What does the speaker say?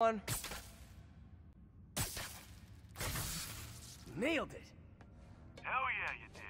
One. Nailed it! Hell yeah, you did.